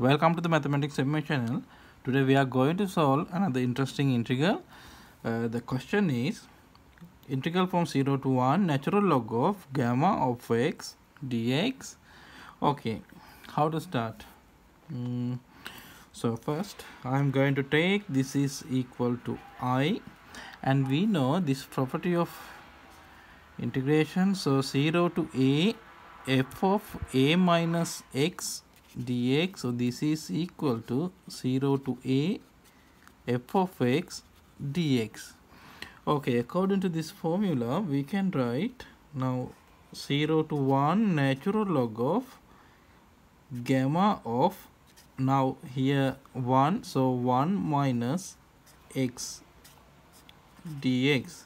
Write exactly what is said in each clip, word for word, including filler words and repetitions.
Welcome to the Mathematics seven channel. Today we are going to solve another interesting integral. Uh, the question is integral from zero to one natural log of gamma of x dx. Okay, how to start? Mm, so first I am going to take this is equal to I, and we know this property of integration. So zero to a f of a minus x dx, so this is equal to zero to a f of x dx. Okay, according to this formula we can write now zero to one natural log of gamma of, now here one, so one minus x dx.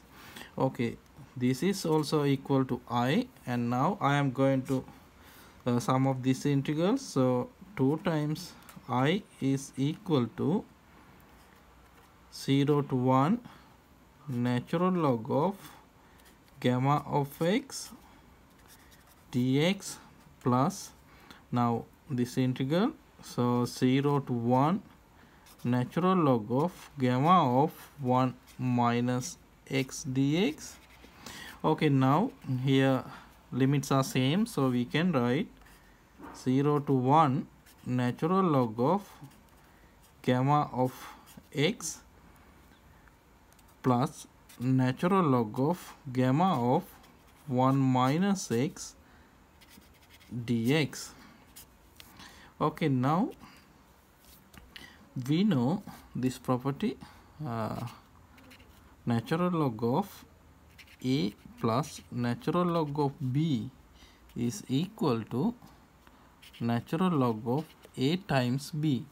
Okay, this is also equal to I, and now I am going to uh, sum of these integrals. So two times I is equal to zero to one natural log of gamma of x dx plus now this integral. So zero to one natural log of gamma of one minus x dx. Okay, now here limits are same, so we can write zero to one natural log of gamma of x plus natural log of gamma of one minus x dx. Okay, now we know this property, uh, natural log of a plus natural log of b is equal to natural log of a times b.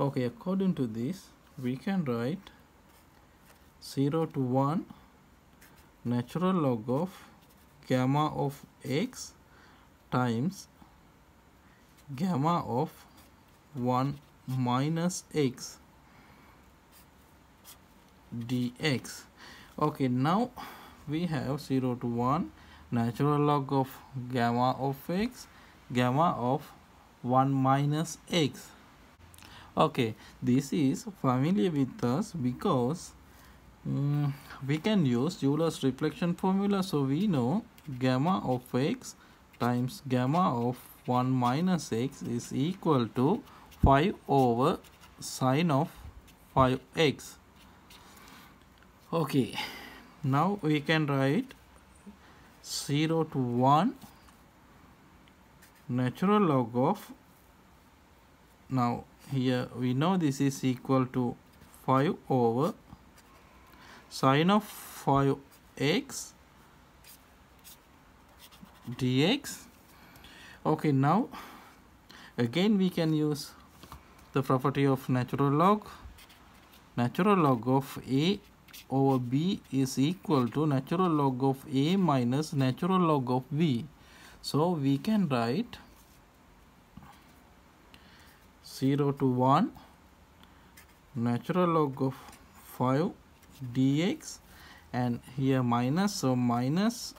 Okay, according to this we can write zero to one natural log of gamma of x times gamma of one minus x dx. Okay, now we have zero to one natural log of gamma of x, gamma of one minus x. Okay, this is familiar with us because um, we can use Euler's reflection formula. So we know gamma of x times gamma of one minus x is equal to five over sine of five x. Okay, now we can write zero to one natural log of, now here we know this is equal to five over sine of five x dx. Okay, now again we can use the property of natural log. Natural log of a over b is equal to natural log of a minus natural log of b. So we can write zero to one natural log of five dx, and here minus, so minus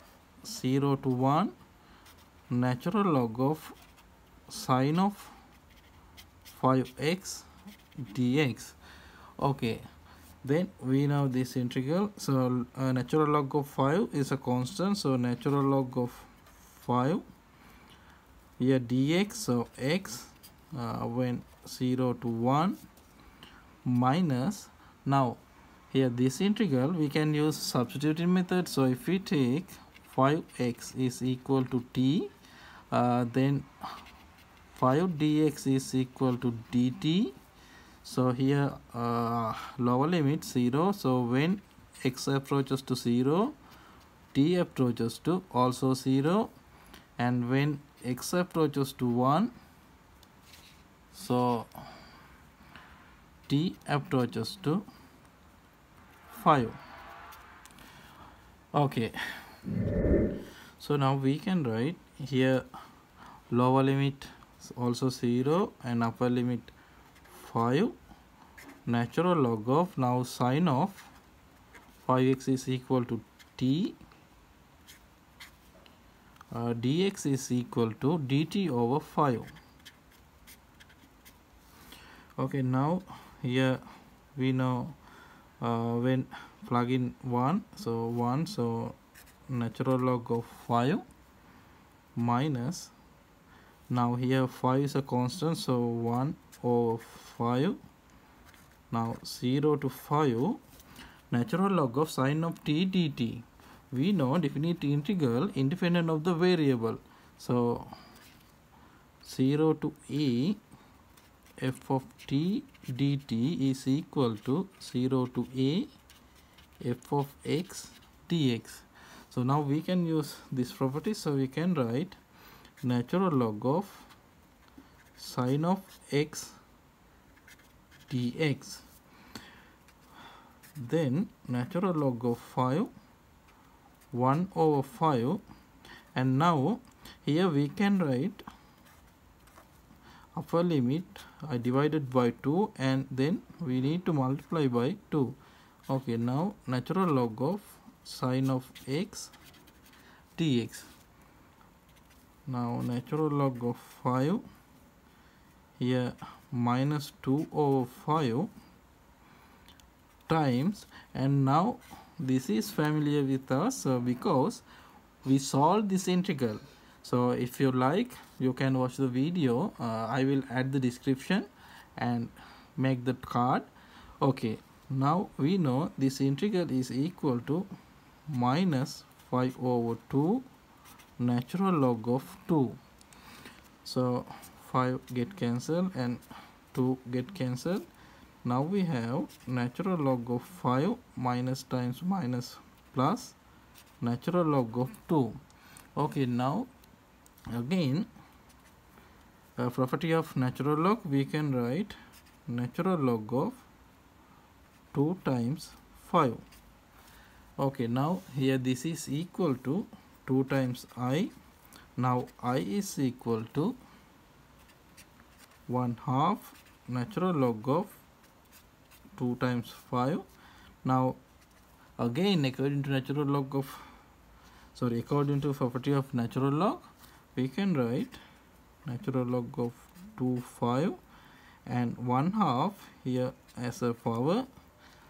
zero to one natural log of sine of five x dx. Okay, then we know this integral. So uh, natural log of five is a constant, so natural log of five here dx, so x uh, when zero to one minus, now here this integral we can use substituting method. So if we take five x is equal to t, uh, then five dx is equal to dt. So here uh, lower limit zero, so when x approaches to zero, t approaches to also zero, and when x approaches to one, so t approaches to five. Okay, so now we can write here lower limit also zero and upper limit five natural log of, now sine of five x is equal to t uh, dx is equal to dt over five. Okay, now here we know uh, when plug in one, so one, so natural log of five minus, now here five is a constant, so one over five, now zero to five, natural log of sine of t dt. We know definite integral independent of the variable, so zero to a f of t dt is equal to zero to a f of x dx. So now we can use this property, so we can write natural log of sine of x dx, then natural log of five, one over five, and now here we can write upper limit I divided by two and then we need to multiply by two. Okay, now natural log of sine of x dx. Now natural log of five, here minus two over five times, and now this is familiar with us uh, because we solved this integral. So if you like, you can watch the video. Uh, I will add the description and make the card. Okay, now we know this integral is equal to minus five over two natural log of two. So five get cancelled and two get cancelled. Now we have natural log of five minus times minus plus natural log of two. Okay, now again uh, property of natural log, we can write natural log of two times five. Okay, now here this is equal to two times I. Now I is equal to one half natural log of two times five. Now again according to natural log of sorry according to property of natural log, we can write natural log of two five and one half here as a power,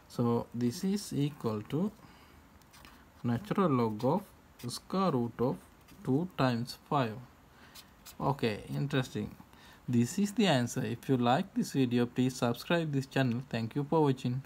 so this is equal to natural log of square root of two times five. Okay, interesting. This is the answer. If you like this video, please subscribe this channel. Thank you for watching.